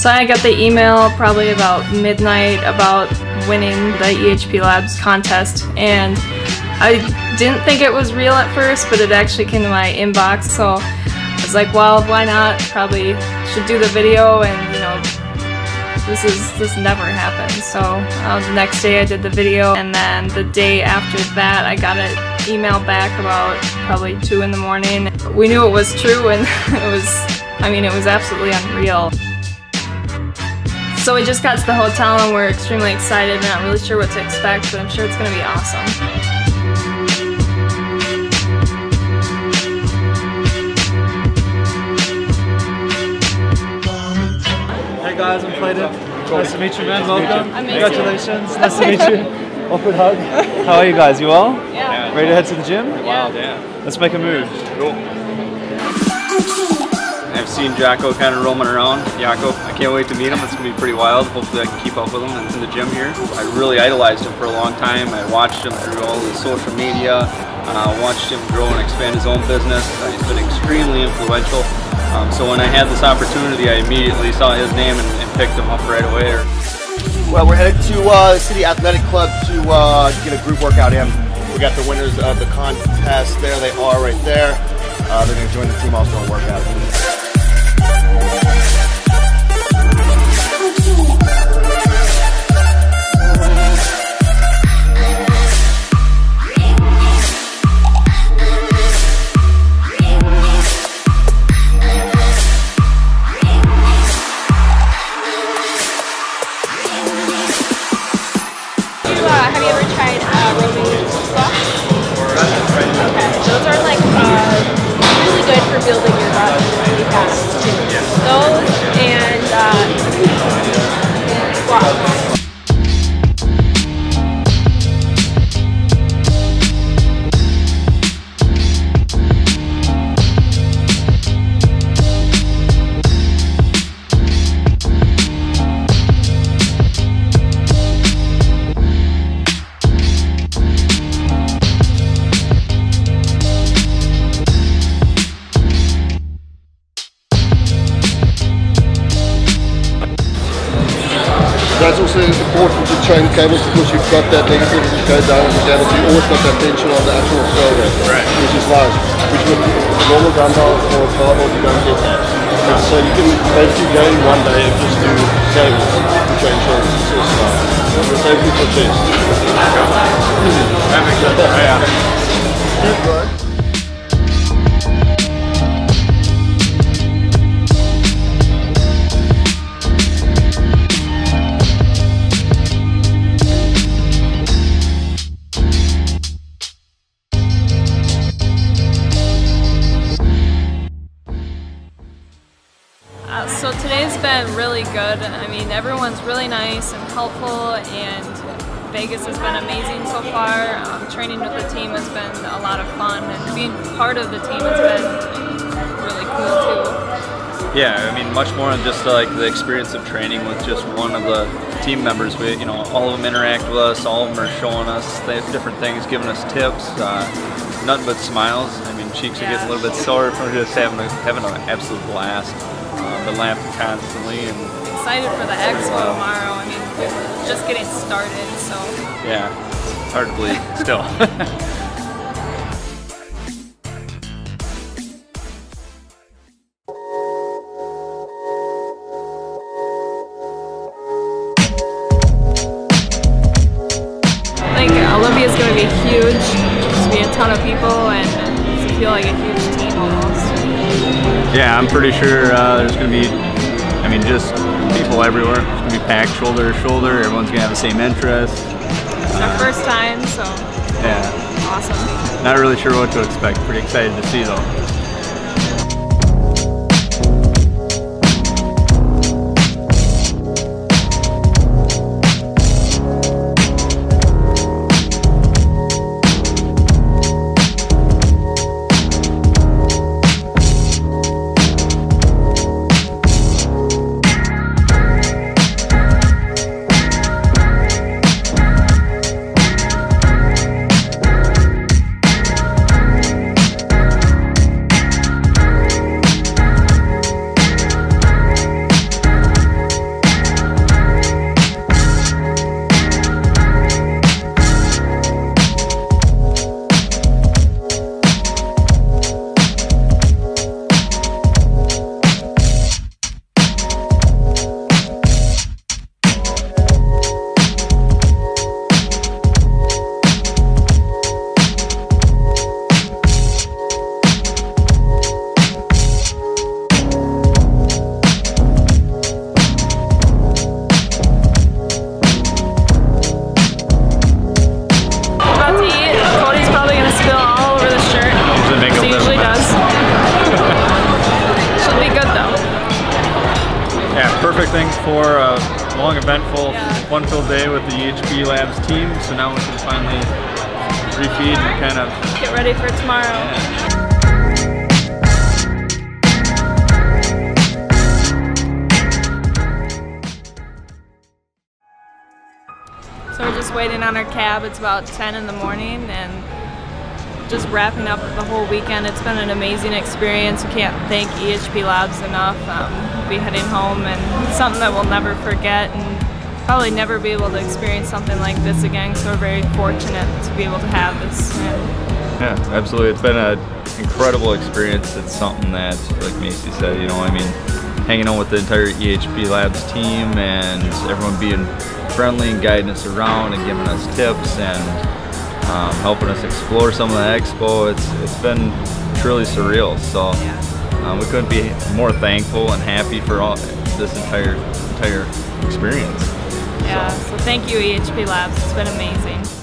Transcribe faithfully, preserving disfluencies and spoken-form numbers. So I got the email probably about midnight about winning the E H P Labs contest, and I didn't think it was real at first, but it actually came to my inbox, so I was like, well, why not? Probably should do the video, and you know, This is this never happened. So uh, the next day I did the video, and then the day after that I got an email back about probably two in the morning. We knew it was true, and it was, I mean, it was absolutely unreal. So we just got to the hotel and we're extremely excited. We're not really sure what to expect, but I'm sure it's going to be awesome. Guys, I'm Clayton. Nice to meet you, man. Welcome. Congratulations. Nice to meet you. Awkward hug. How are you guys? You well? Yeah. Ready to head to the gym? Yeah. yeah. Let's make a move. Cool. I've seen Jacko kind of roaming around. Jacko, I can't wait to meet him. It's going to be pretty wild. Hopefully I can keep up with him. It's in the gym here. I really idolized him for a long time. I watched him through all his social media. I uh, watched him grow and expand his own business. Uh, he's been extremely influential. Um, so when I had this opportunity, I immediately saw his name and, and picked him up right away. Well, we're headed to uh, the City Athletic Club to uh, get a group workout in. We got the winners of the contest. There they are right there. Uh, they're going to join the team also on workout. Have you ever tried uh, roving squats? Okay, those are like uh, really good for building your body really fast too. Those and, uh, and squats. It's also important to train cables because you've got that negative as you go down and damage. You always got that tension on the actual shoulder, right, which is large. Which with a normal dumbbell or a barbell, you don't get that. Right. So you can basically go in one day and just do cables to train shoulders. It's also large. The same thing for chest. Easy. That makes sense. Yeah. Good work. So today's been really good. I mean, everyone's really nice and helpful, and Vegas has been amazing so far. Um, training with the team has been a lot of fun, and being part of the team has been really cool too. Yeah, I mean, much more than just like the experience of training with just one of the team members. We, you know, all of them interact with us. All of them are showing us different things, giving us tips. Uh, Nothing but smiles. I mean, cheeks yeah. are getting a little bit sore from just having a, having an absolute blast. Uh, been laughing constantly, and excited for the expo wow. tomorrow. I mean, we were just getting started, so yeah, it's hard to believe still. I think Olympia is going to be huge. There's going to be a ton of people, and it's going to feel like a huge team almost. Yeah, I'm pretty sure uh, there's going to be, I mean, just people everywhere. It's going to be packed shoulder to shoulder. Everyone's going to have the same interests. It's uh, our first time, so yeah, awesome. Not really sure what to expect. Pretty excited to see though. usually make it a little bit. It usually does. Should be good though. Yeah, perfect thing for a long, eventful, yeah. fun-filled day with the E H P Labs team. So now we can finally refeed and kind of get ready for tomorrow. Yeah. So we're just waiting on our cab. It's about ten in the morning and just wrapping up the whole weekend. It's been an amazing experience. We can't thank E H P Labs enough. Um, we'll be heading home, and it's something that we'll never forget and probably never be able to experience something like this again, so we're very fortunate to be able to have this. Yeah, yeah, absolutely. It's been an incredible experience. It's something that, like Macy said, you know, I mean, hanging out with the entire E H P Labs team and everyone being friendly and guiding us around and giving us tips and um, helping us explore some of the expo. It's it's been truly surreal. So um, we couldn't be more thankful and happy for all this entire entire experience. Yeah. So, so thank you, E H P Labs. It's been amazing.